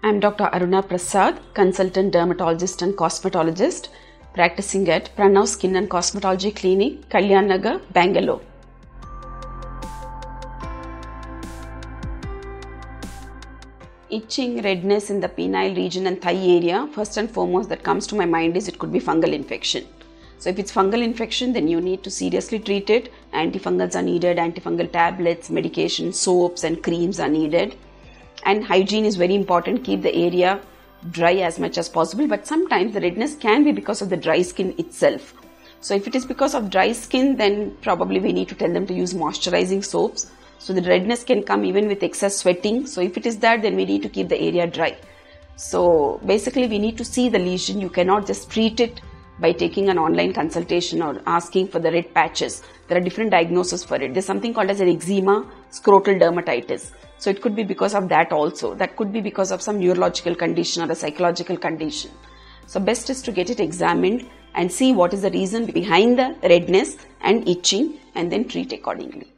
I am Dr. Aruna Prasad, consultant dermatologist and cosmetologist, practicing at Pranav Skin and Cosmetology Clinic, Kalyan Nagar, Bangalore. Itching, redness in the penile region and thigh area, first and foremost that comes to my mind is it could be fungal infection. So if it's fungal infection, then you need to seriously treat it. Antifungals are needed, antifungal tablets, medication, soaps and creams are needed. And hygiene is very important. Keep the area dry as much as possible, but sometimes the redness can be because of the dry skin itself. So if it is because of dry skin, then probably we need to tell them to use moisturizing soaps. So the redness can come even with excess sweating. So if it is that, then we need to keep the area dry. So basically we need to see the lesion. You cannot just treat it by taking an online consultation or asking for the red patches. There are different diagnoses for it. There's something called as an eczema, scrotal dermatitis. So it could be because of that also. That could be because of some neurological condition or a psychological condition. So best is to get it examined and see what is the reason behind the redness and itching and then treat accordingly.